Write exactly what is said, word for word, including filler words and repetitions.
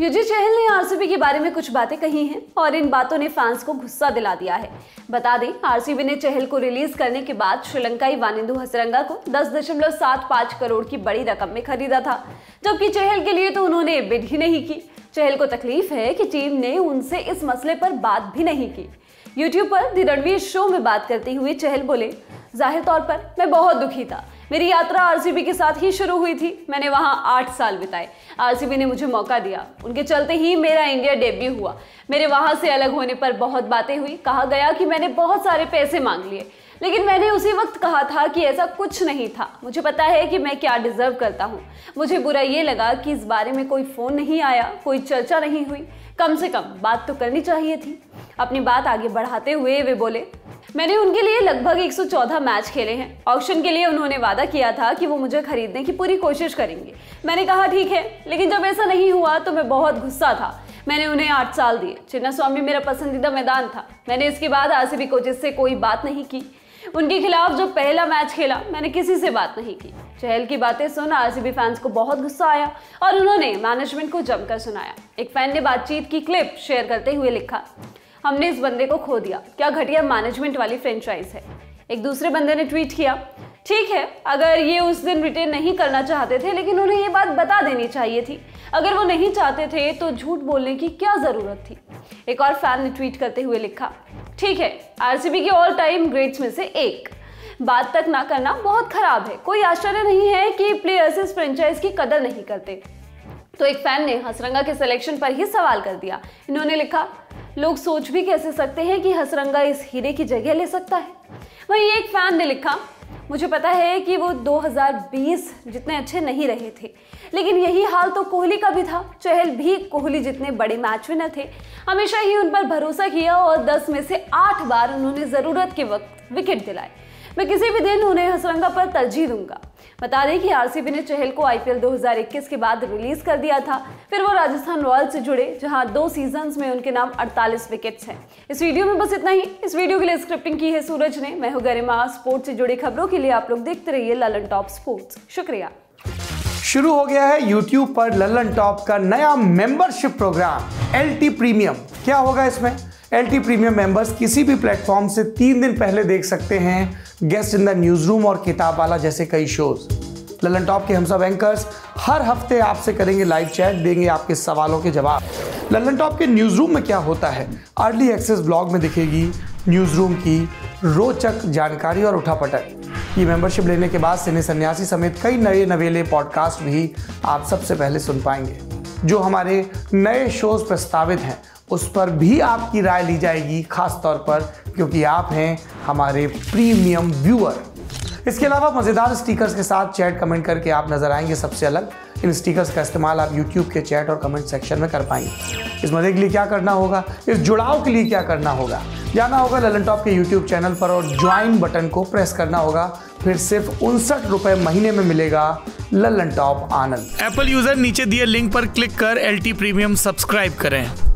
युज़ी चहल ने आरसीबी के बारे में कुछ बातें कही हैं और इन बातों ने फैंस को गुस्सा दिला दिया है। बता दें, आरसीबी ने चहल को रिलीज करने के बाद श्रीलंकाई वानिंदू हसरंगा को दस दशमलव सात पाँच करोड़ की बड़ी रकम में खरीदा था, जबकि चहल के लिए तो उन्होंने बिड ही नहीं की। चहल को तकलीफ है कि टीम ने उनसे इस मसले पर बात भी नहीं की। यूट्यूब पर द रणवीर शो में बात करते हुए चहल बोले, जाहिर तौर पर मैं बहुत दुखी था। मेरी यात्रा आरसीबी के साथ ही शुरू हुई थी। मैंने वहां आठ साल बिताए। आरसीबी ने मुझे मौका दिया। उनके चलते ही मेरा इंडिया डेब्यू हुआ। मेरे वहां से अलग होने पर बहुत बातें हुई। कहा गया कि मैंने बहुत सारे पैसे मांग लिए, लेकिन मैंने उसी वक्त कहा था कि ऐसा कुछ नहीं था। मुझे पता है कि मैं क्या डिजर्व करता हूँ। मुझे बुरा ये लगा कि इस बारे में कोई फ़ोन नहीं आया, कोई चर्चा नहीं हुई। कम से कम बात तो करनी चाहिए थी। अपनी बात आगे बढ़ाते हुए वे बोले, मैंने उनके लिए लगभग एक सौ चौदह मैच खेले हैं। ऑक्शन के लिए उन्होंने वादा किया था कि वो मुझे खरीदने की पूरी कोशिश करेंगे। मैंने कहा ठीक है, लेकिन जब ऐसा नहीं हुआ तो मैं बहुत गुस्सा था। मैंने उन्हें आठ साल दिए। चिन्नास्वामी मेरा पसंदीदा मैदान था। मैंने इसके बाद आरसीबी कोचेस से कोई बात नहीं की। उनके खिलाफ जब पहला मैच खेला, मैंने किसी से बात नहीं की। चहल की बातें सुन आरसीबी फैंस को बहुत गुस्सा आया और उन्होंने मैनेजमेंट को जमकर सुनाया। एक फैन ने बातचीत की क्लिप शेयर करते हुए लिखा, हमने इस बंदे को खो दिया। क्या घटिया मैनेजमेंट वाली फ्रेंचाइज है। एक दूसरे बंदे ने ट्वीट किया, ठीक है, अगर ये उस दिन रिटेन नहीं करना चाहते थे, लेकिन उन्हें ये बात बता देनी चाहिए थी। अगर वो नहीं चाहते थे तो झूठ बोलने की क्या ज़रूरत थी। एक और फैन ने ट्वीट करते हुए लिखा, ठीक है, आरसीबी के ऑल टाइम ग्रेट्स में से एक। बात तक ना करना बहुत खराब है। कोई आश्चर्य नहीं है कि प्लेयर्स इस फ्रेंचाइज की कदर नहीं करते। तो एक फैन ने हसरंगा के सिलेक्शन पर ही सवाल कर दिया। इन्होंने लिखा, लोग सोच भी कैसे सकते हैं कि हसरंगा इस हीरे की जगह ले सकता है। वहीं एक फैन ने लिखा, मुझे पता है कि वो दो हज़ार बीस जितने अच्छे नहीं रहे थे, लेकिन यही हाल तो कोहली का भी था। चहल भी कोहली जितने बड़े मैच विनर थे। हमेशा ही उन पर भरोसा किया और दस में से आठ बार उन्होंने ज़रूरत के वक्त विकेट दिलाए। मैं किसी भी दिन उन्हें हसरंगा पर तरजीह दूंगा। बता दें कि आरसीबी ने चहल को आईपीएल दो हज़ार इक्कीस के बाद रिलीज कर दिया था। फिर वो राजस्थान रॉयल्स से जुड़े, जहां दो सीजन्स में उनके नाम अड़तालीस विकेट्स हैं। इस वीडियो में बस इतना ही। इस वीडियो के लिए स्क्रिप्टिंग की है सूरज ने। मैं हूं गरिमा। स्पोर्ट्स से जुड़ी खबरों के लिए आप लोग देखते रहिए लल्लनटॉप स्पोर्ट्स। शुक्रिया। शुरू हो गया है यूट्यूब पर लल्लनटॉप का नया मेंबरशिप प्रोग्राम एलटी प्रीमियम। क्या होगा इसमें? एलटी प्रीमियम मेंबर्स किसी भी प्लेटफॉर्म से तीन दिन पहले देख सकते हैं guest in the news room और किताब वाला जैसे कई शोज। लल्लनटॉप के हम सब एंकर्स हर हफ्ते आपसे करेंगे लाइव चैट, देंगे आपके सवालों के जवाब। लल्लनटॉप के न्यूज रूम में क्या होता है? अर्ली एक्सेस ब्लॉग में दिखेगी न्यूज रूम की रोचक जानकारी और उठापटक। ये मेंबरशिप लेने के बाद सिने सन्यासी समेत कई नए नवेले पॉडकास्ट भी आप सबसे पहले सुन पाएंगे। जो हमारे नए शोज प्रस्तावित हैं उस पर भी आपकी राय ली जाएगी, खास तौर पर क्योंकि आप हैं हमारे प्रीमियम व्यूअर। इसके अलावा मज़ेदार स्टिकर्स के साथ चैट कमेंट करके आप नज़र आएंगे सबसे अलग। इन स्टिकर्स का इस्तेमाल आप यूट्यूब के चैट और कमेंट सेक्शन में कर पाएंगे। इस मज़े के लिए क्या करना होगा, इस जुड़ाव के लिए क्या करना होगा? जाना होगा लल्लनटॉप के यूट्यूब चैनल पर और ज्वाइन बटन को प्रेस करना होगा। फिर सिर्फ उनसठ रुपये महीने में मिलेगा लल्लनटॉप आनंद। एप्पल यूज़र नीचे दिए लिंक पर क्लिक कर एल टी प्रीमियम सब्सक्राइब करें।